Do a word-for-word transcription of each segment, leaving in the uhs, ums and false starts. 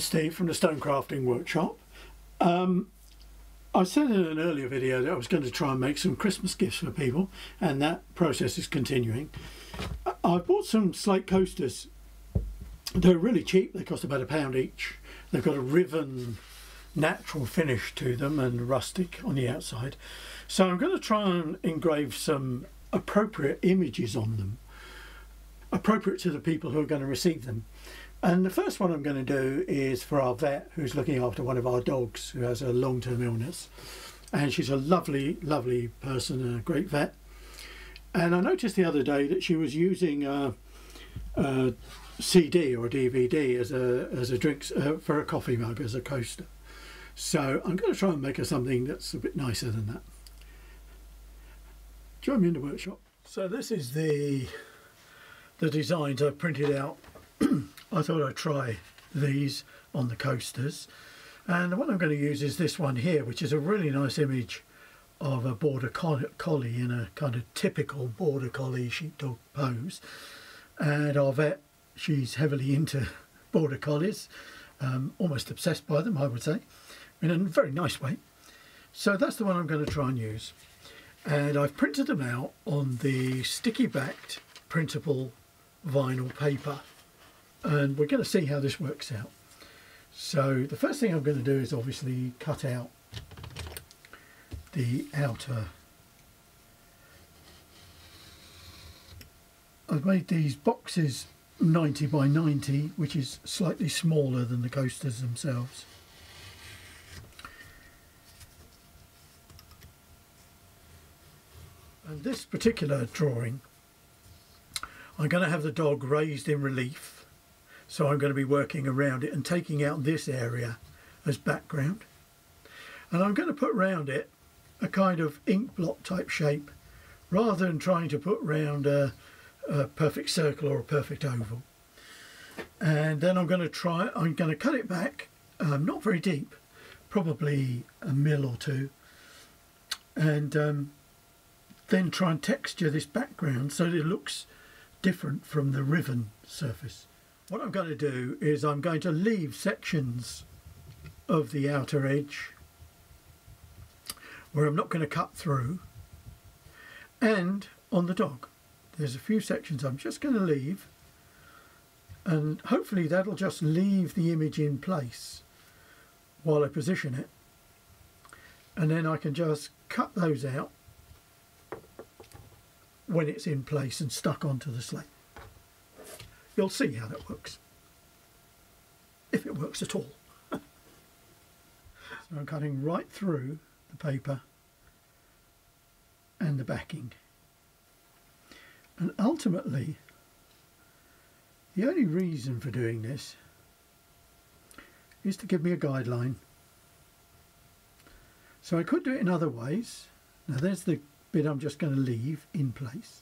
I'm Steve from the Stone Crafting Workshop. Um, I said in an earlier video that I was going to try and make some Christmas gifts for people, and that process is continuing. I bought some slate coasters. They're really cheap, they cost about a pound each. They've got a riven natural finish to them and rustic on the outside. So I'm going to try and engrave some appropriate images on them, appropriate to the people who are going to receive them. And the first one I'm going to do is for our vet who's looking after one of our dogs who has a long-term illness, and she's a lovely lovely person and a great vet. And I noticed the other day that she was using a, a C D or a D V D as a, as a drink uh, for a coffee mug, as a coaster. So I'm going to try and make her something that's a bit nicer than that. Join me in the workshop. So this is the the designs I printed out. I thought I'd try these on the coasters, and the one I'm going to use is this one here, which is a really nice image of a border collie in a kind of typical border collie sheepdog pose. And our vet, she's heavily into border collies, um, almost obsessed by them, I would say, in a very nice way. So that's the one I'm going to try and use, and I've printed them out on the sticky backed printable vinyl paper, and we're going to see how this works out. So the first thing I'm going to do is obviously cut out the outer. I've made these boxes ninety by ninety, which is slightly smaller than the coasters themselves. And this particular drawing, I'm going to have the dog raised in relief. So I'm going to be working around it and taking out this area as background. And I'm going to put round it a kind of ink blot type shape, rather than trying to put round a, a perfect circle or a perfect oval. And then I'm going to try, I'm going to cut it back, um, not very deep, probably a mil or two. And um, then try and texture this background so that it looks different from the riven surface. What I'm going to do is I'm going to leave sections of the outer edge where I'm not going to cut through, and on the dog there's a few sections I'm just going to leave, and hopefully that'll just leave the image in place while I position it, and then I can just cut those out when it's in place and stuck onto the slate. You'll see how that works, if it works at all. So I'm cutting right through the paper and the backing, and ultimately the only reason for doing this is to give me a guideline. So I could do it in other ways. Now there's the bit I'm just going to leave in place.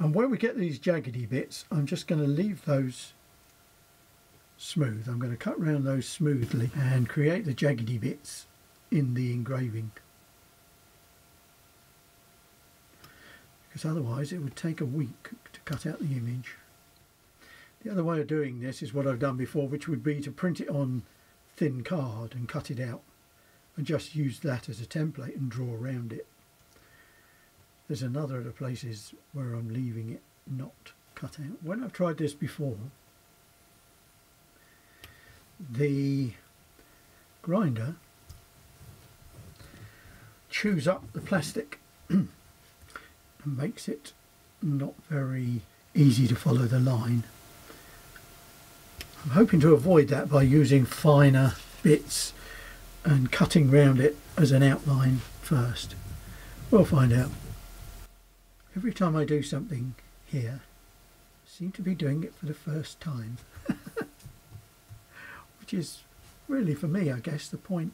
And where we get these jaggedy bits, I'm just going to leave those smooth. I'm going to cut round those smoothly and create the jaggedy bits in the engraving, because otherwise it would take a week to cut out the image. The other way of doing this is what I've done before, which would be to print it on thin card and cut it out and just use that as a template and draw around it. There's another of the places where I'm leaving it not cut out. When I've tried this before, the grinder chews up the plastic and makes it not very easy to follow the line. I'm hoping to avoid that by using finer bits and cutting round it as an outline first. We'll find out. Every time I do something here, I seem to be doing it for the first time, which is really, for me, I guess, the point.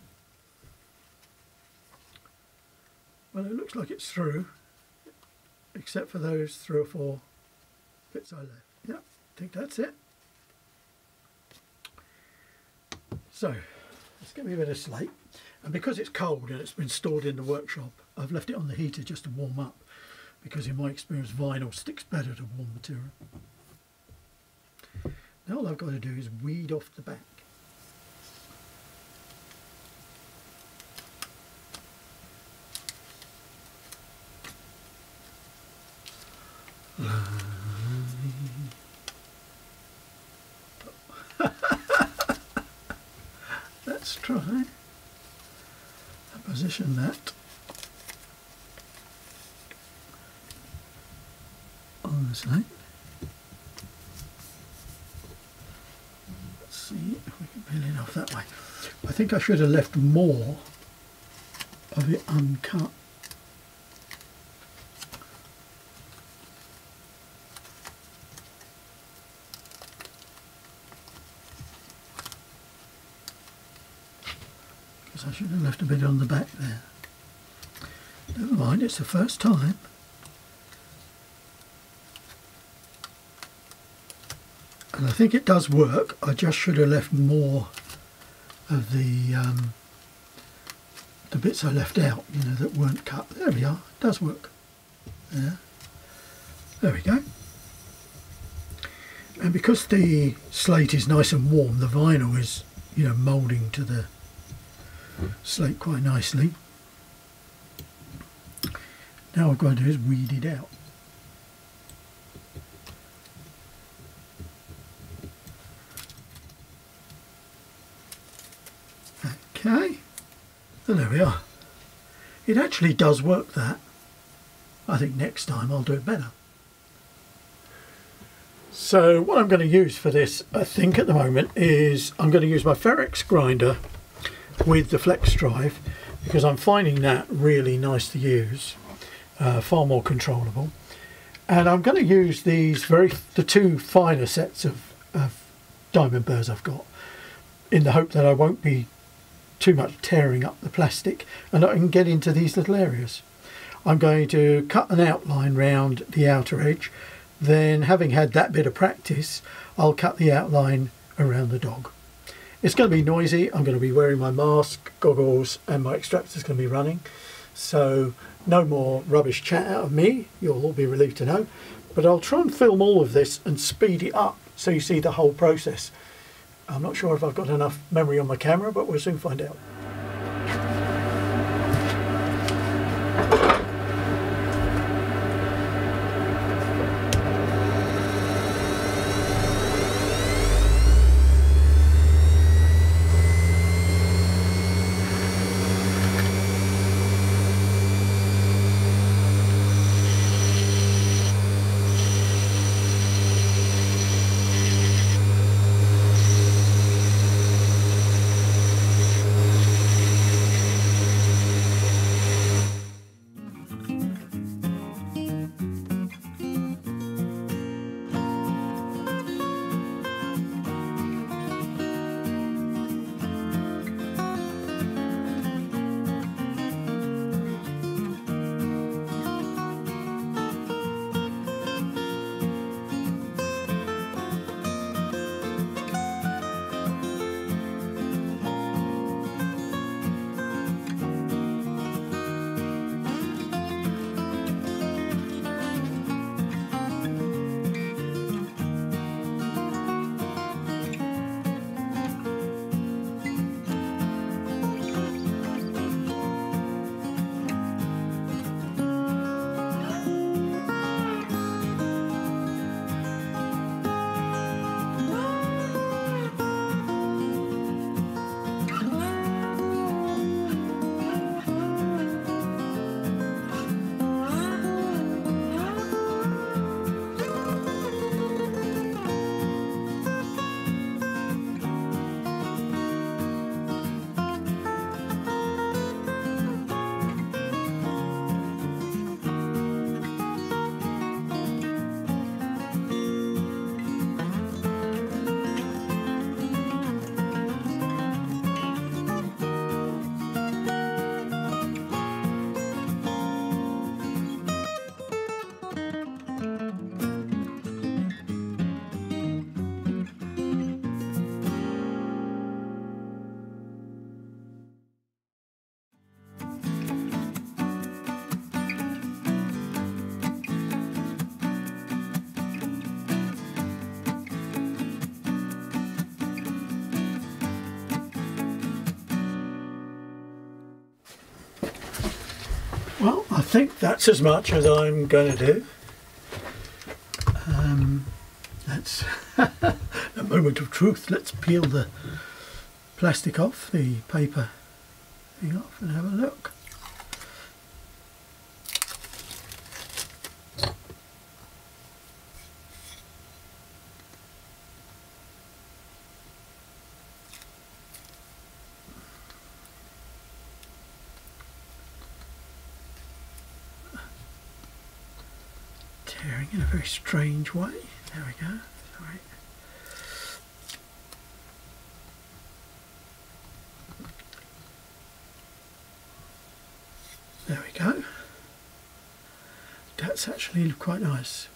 Well, it looks like it's through, except for those three or four bits I left. Yeah, I think that's it. So, let's get me a bit of slate. And because it's cold and it's been stored in the workshop, I've left it on the heater just to warm up, because in my experience vinyl sticks better to warm material. Now all I've got to do is weed off the back. Let's try and position that on the side. Let's see if we can peel it off that way. I think I should have left more of it uncut. I should have left a bit on the back there. Never mind, it's the first time. And I think it does work. I just should have left more of the um, the bits I left out, you know, that weren't cut. There we are, it does work. Yeah. There we go. And because the slate is nice and warm, the vinyl is, you know, moulding to the slate quite nicely. Now I've got to do is weed it out. Okay, and there we are. It actually does work, that. I think next time I'll do it better. So what I'm going to use for this, I think at the moment, is I'm going to use my Ferrex grinder with the Flex Drive, because I'm finding that really nice to use, uh, far more controllable. And I'm going to use these very the two finer sets of, of diamond burrs I've got, in the hope that I won't be too much tearing up the plastic and I can get into these little areas. I'm going to cut an outline round the outer edge, then having had that bit of practice, I'll cut the outline around the dog. It's going to be noisy. I'm going to be wearing my mask, goggles, and my extractor's going to be running. So no more rubbish chat out of me. You'll all be relieved to know. But I'll try and film all of this and speed it up so you see the whole process. I'm not sure if I've got enough memory on my camera, but we'll soon find out. Well, I think that's as much as I'm going to do. Um, that's a moment of truth. Let's peel the plastic off, the paper thing off, and have a look. In a very strange way. There we go. All right. There we go. That's actually quite nice.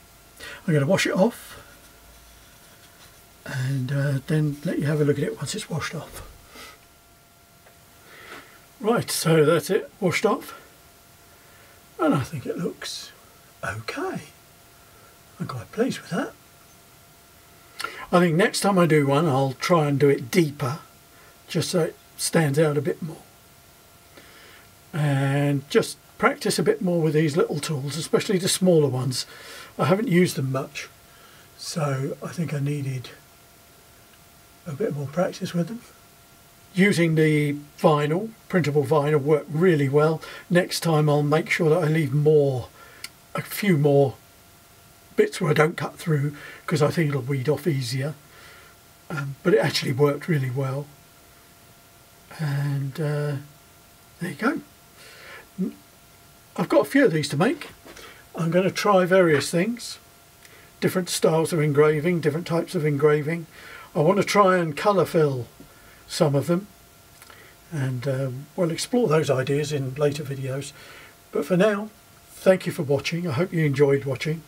I'm going to wash it off and uh, then let you have a look at it once it's washed off. Right, so that's it, washed off, and I think it looks okay. I'm quite pleased with that. I think next time I do one, I'll try and do it deeper, just so it stands out a bit more. And just practice a bit more with these little tools, especially the smaller ones. I haven't used them much, so I think I needed a bit more practice with them. Using the vinyl, printable vinyl, worked really well. Next time I'll make sure that I leave more, a few more bits where I don't cut through, because I think it'll weed off easier. Um, but it actually worked really well, and uh, there you go. I've got a few of these to make. I'm going to try various things, different styles of engraving, different types of engraving. I want to try and colour fill some of them, and um, we'll explore those ideas in later videos. But for now, thank you for watching. I hope you enjoyed watching.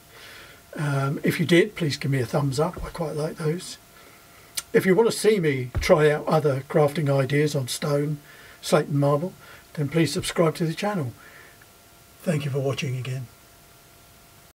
Um, if you did, please give me a thumbs up. I quite like those. If you want to see me try out other crafting ideas on stone, slate and marble, then please subscribe to the channel. Thank you for watching again.